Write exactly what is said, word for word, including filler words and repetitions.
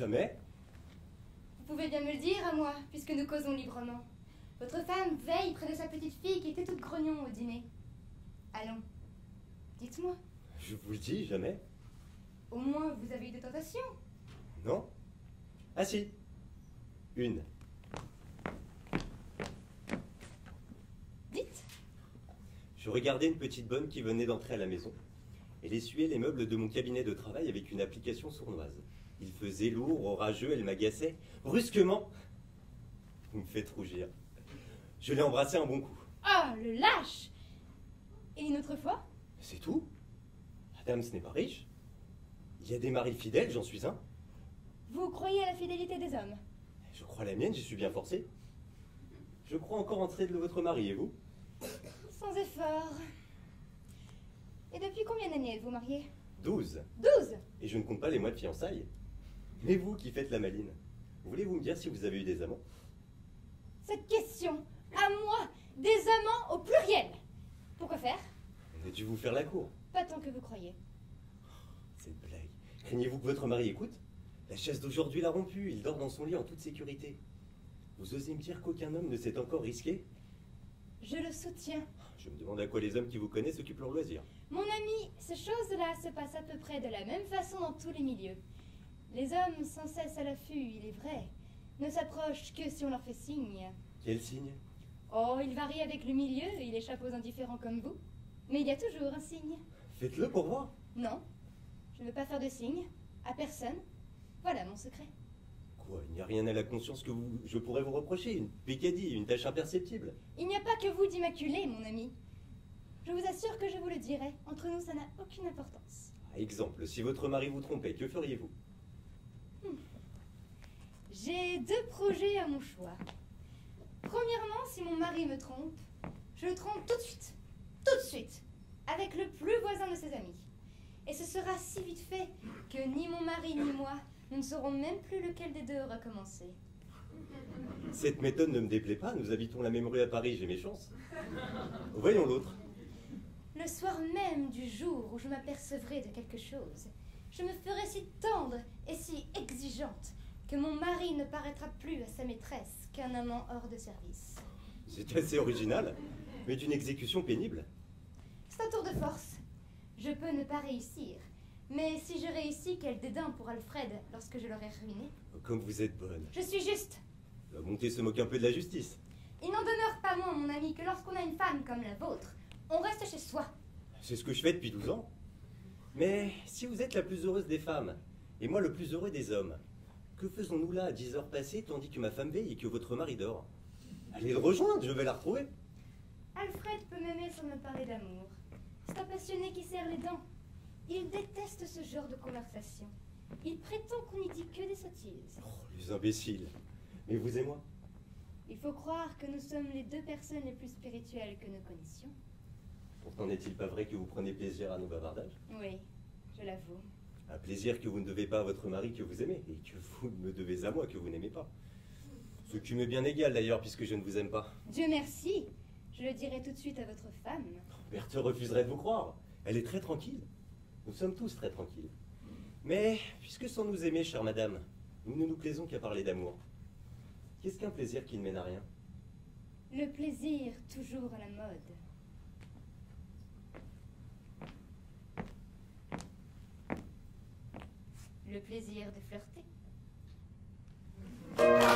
jamais. Vous pouvez bien me le dire à moi, puisque nous causons librement. Votre femme veille près de sa petite fille qui était toute grognon au dîner. Allons, dites-moi. Je vous le dis, jamais. Au moins, vous avez eu des tentations. Non. Ah si, une. Dites. Je regardais une petite bonne qui venait d'entrer à la maison. Elle essuyait les meubles de mon cabinet de travail avec une application sournoise. Il faisait lourd, orageux, elle m'agaçait. Brusquement, vous me faites rougir. Je l'ai embrassé un bon coup. Ah, le lâche! Et une autre fois? C'est tout. Madame, ce n'est pas riche. Il y a des maris fidèles, j'en suis un. Vous croyez à la fidélité des hommes? Je crois à la mienne, j'y suis bien forcé. Je crois encore en train de votre mari, et vous? Sans effort. Et depuis combien d'années êtes-vous mariée? Douze. Douze? Et je ne compte pas les mois de fiançailles. Mais vous qui faites la maline, voulez-vous me dire si vous avez eu des amants? Cette question, à moi, des amants au pluriel. Pourquoi faire? On a dû vous faire la cour. Pas tant que vous croyez. Cette blague. Craignez-vous que votre mari écoute? La chasse d'aujourd'hui l'a rompu, il dort dans son lit en toute sécurité. Vous osez me dire qu'aucun homme ne s'est encore risqué? Je le soutiens. Je me demande à quoi les hommes qui vous connaissent s'occupent leur loisir. Mon ami, ces choses-là se passent à peu près de la même façon dans tous les milieux. Les hommes, sans cesse à l'affût, il est vrai, ne s'approchent que si on leur fait signe. Quel signe? Oh, il varie avec le milieu, il échappe aux indifférents comme vous. Mais il y a toujours un signe. Faites-le pour voir. Non, je ne veux pas faire de signe, à personne. Voilà mon secret. Quoi? Il n'y a rien à la conscience que vous, je pourrais vous reprocher? Une pécadille, une tâche imperceptible? Il n'y a pas que vous d'immaculé, mon ami. Je vous assure que je vous le dirai. Entre nous, ça n'a aucune importance. Par exemple, si votre mari vous trompait, que feriez-vous? hmm. J'ai deux projets à mon choix. Premièrement, si mon mari me trompe, je le trompe tout de suite. Tout de suite. Avec le plus voisin de ses amis. Et ce sera si vite fait que ni mon mari ni moi, nous ne saurons même plus lequel des deux aura commencé. Cette méthode ne me déplaît pas. Nous habitons la même rue à Paris, j'ai mes chances. Voyons l'autre. Le soir même du jour où je m'apercevrai de quelque chose, je me ferai si tendre et si exigeante que mon mari ne paraîtra plus à sa maîtresse qu'un amant hors de service. C'est assez original, mais d'une exécution pénible. C'est un tour de force. Je peux ne pas réussir, mais si je réussis, quel dédain pour Alfred lorsque je l'aurai ruiné. Comme vous êtes bonne. Je suis juste. La bonté se moque un peu de la justice. Il n'en demeure pas moins, mon ami, que lorsqu'on a une femme comme la vôtre, on reste chez soi. C'est ce que je fais depuis douze ans. Mais si vous êtes la plus heureuse des femmes, et moi le plus heureux des hommes, que faisons-nous là à dix heures passées, tandis que ma femme veille et que votre mari dort? Allez le rejoindre, je vais la retrouver. Alfred peut m'aimer sans me parler d'amour. C'est un passionné qui serre les dents. Il déteste ce genre de conversation. Il prétend qu'on n'y dit que des sottises. Oh, les imbéciles. Mais vous et moi? Il faut croire que nous sommes les deux personnes les plus spirituelles que nous connaissions. Pourtant, n'est-il pas vrai que vous prenez plaisir à nos bavardages? Oui, je l'avoue. Un plaisir que vous ne devez pas à votre mari que vous aimez, et que vous me devez à moi que vous n'aimez pas. Ce qui m'est bien égal d'ailleurs, puisque je ne vous aime pas. Dieu merci! Je le dirai tout de suite à votre femme. Berthe refuserait de vous croire. Elle est très tranquille. Nous sommes tous très tranquilles. Mais, puisque sans nous aimer, chère madame, nous ne nous plaisons qu'à parler d'amour. Qu'est-ce qu'un plaisir qui ne mène à rien? Le plaisir, toujours à la mode. Le plaisir de flirter.